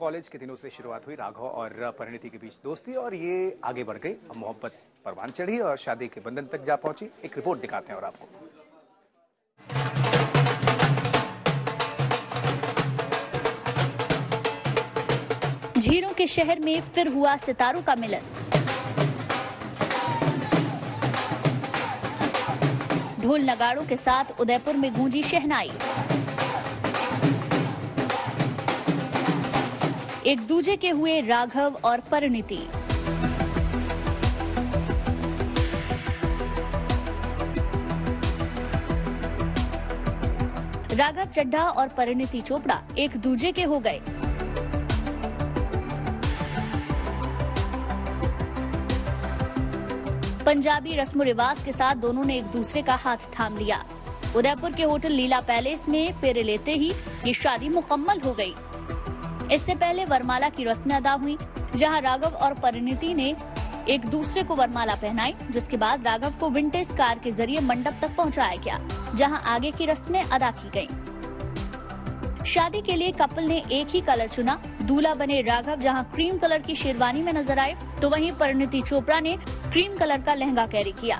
College के दिनों से शुरुआत हुई राघव और परिणीति के बीच दोस्ती, और ये आगे बढ़ गई, मोहब्बत परवान चढ़ी और शादी के बंधन तक जा पहुंची। एक रिपोर्ट दिखाते हैं और आपको। झीलों के शहर में फिर हुआ सितारों का मिलन। ढोल नगाड़ों के साथ उदयपुर में गूंजी शहनाई। एक दूजे के हुए राघव और परिणीति। राघव चड्ढा और परिणीति चोपड़ा एक दूजे के हो गए। पंजाबी रस्म रिवाज के साथ दोनों ने एक दूसरे का हाथ थाम लिया। उदयपुर के होटल लीला पैलेस में फेरे लेते ही ये शादी मुकम्मल हो गई। इससे पहले वरमाला की रस्में अदा हुई, जहां राघव और परिणीति ने एक दूसरे को वरमाला पहनाई, जिसके बाद राघव को विंटेज कार के जरिए मंडप तक पहुंचाया गया, जहां आगे की रस्में अदा की गईं। शादी के लिए कपल ने एक ही कलर चुना। दूल्हा बने राघव जहां क्रीम कलर की शेरवानी में नजर आए, तो वहीं परिणीति चोपड़ा ने क्रीम कलर का लहंगा कैरी किया।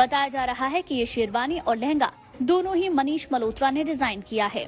बताया जा रहा है कि ये शेरवानी और लहंगा दोनों ही मनीष मल्होत्रा ने डिजाइन किया है।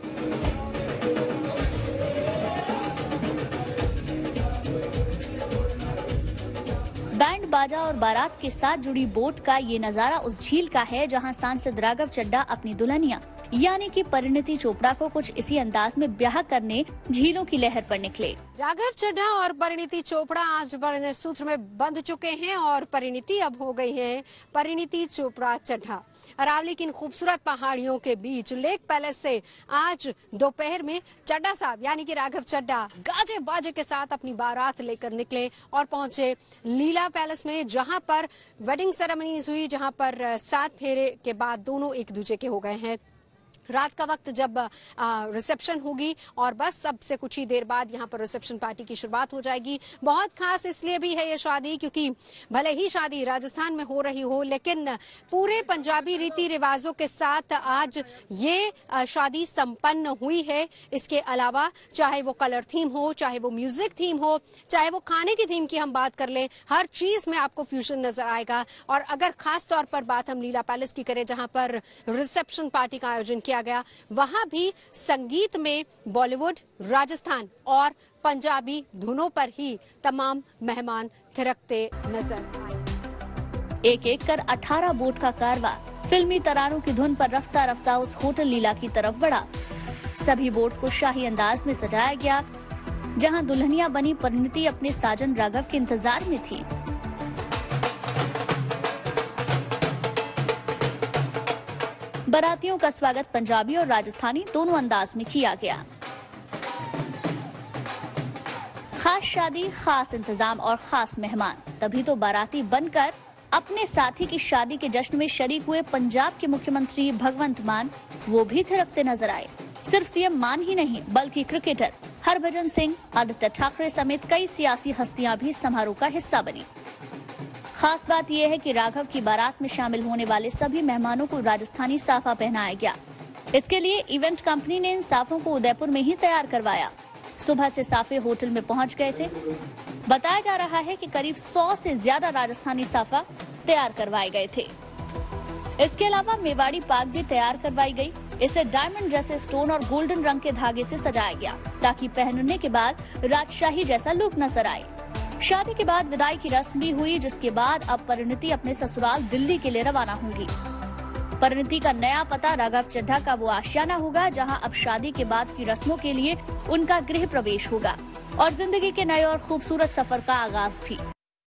बैंड बाजा और बारात के साथ जुड़ी बोट का ये नजारा उस झील का है जहां सांसद राघव चड्ढा अपनी दुल्हनिया यानी कि परिणीति चोपड़ा को कुछ इसी अंदाज में ब्याह करने झीलों की लहर पर निकले। राघव चड्ढा और परिणीति चोपड़ा आज वर्ण सूत्र में बंध चुके हैं और परिणीति अब हो गई है परिणीति चोपड़ा चड्ढा। अरावली की इन खूबसूरत पहाड़ियों के बीच लेक पैलेस से आज दोपहर में चड्ढा साहब यानी कि राघव चड्ढा गाजे बाजे के साथ अपनी बारात लेकर निकले और पहुंचे लीला पैलेस में, जहाँ पर वेडिंग सेरेमनीज हुई, जहाँ पर 7 फेरे के बाद दोनों एक दूजे के हो गए हैं। रात का वक्त जब रिसेप्शन होगी और बस अब से कुछ ही देर बाद यहाँ पर रिसेप्शन पार्टी की शुरुआत हो जाएगी। बहुत खास इसलिए भी है ये शादी क्योंकि भले ही शादी राजस्थान में हो रही हो, लेकिन पूरे पंजाबी रीति रिवाजों के साथ आज ये शादी संपन्न हुई है। इसके अलावा चाहे वो कलर थीम हो, चाहे वो म्यूजिक थीम हो, चाहे वो खाने की थीम की हम बात कर लें, हर चीज में आपको फ्यूजन नजर आएगा। और अगर खास तौर पर बात हम लीला पैलेस की करें, जहाँ पर रिसेप्शन पार्टी का आयोजन गया, वहां भी संगीत में बॉलीवुड, राजस्थान और पंजाबी धुनों पर ही तमाम मेहमान थिरकते नजर आए। एक एक कर 18 बोट का कारवा फिल्मी तरानों की धुन पर रफ्ता रफ्ता उस होटल लीला की तरफ बढ़ा। सभी बोट्स को शाही अंदाज में सजाया गया, जहां दुल्हनिया बनी परिणीति अपने साजन राघव के इंतजार में थी। बारातियों का स्वागत पंजाबी और राजस्थानी दोनों अंदाज में किया गया। खास शादी, खास इंतजाम और खास मेहमान, तभी तो बाराती बनकर अपने साथी की शादी के जश्न में शरीक हुए पंजाब के मुख्यमंत्री भगवंत मान, वो भी थिरकते नजर आए। सिर्फ सीएम मान ही नहीं बल्कि क्रिकेटर हरभजन सिंह, आदित्य ठाकरे समेत कई सियासी हस्तियां भी समारोह का हिस्सा बनी। खास बात यह है कि राघव की बारात में शामिल होने वाले सभी मेहमानों को राजस्थानी साफा पहनाया गया। इसके लिए इवेंट कंपनी ने इन साफों को उदयपुर में ही तैयार करवाया। सुबह से साफे होटल में पहुंच गए थे। बताया जा रहा है कि करीब 100 से ज्यादा राजस्थानी साफा तैयार करवाए गए थे। इसके अलावा मेवाड़ी पाक भी तैयार करवाई गई। इसे डायमंड जैसे स्टोन और गोल्डन रंग के धागे से सजाया गया ताकि पहनने के बाद राजशाही जैसा लुक नजर आए। शादी के बाद विदाई की रस्म भी हुई, जिसके बाद अब परिणीति अपने ससुराल दिल्ली के लिए रवाना होंगी। परिणीति का नया पता राघव चड्ढा का वो आशियाना होगा जहां अब शादी के बाद की रस्मों के लिए उनका गृह प्रवेश होगा और जिंदगी के नए और खूबसूरत सफर का आगाज भी।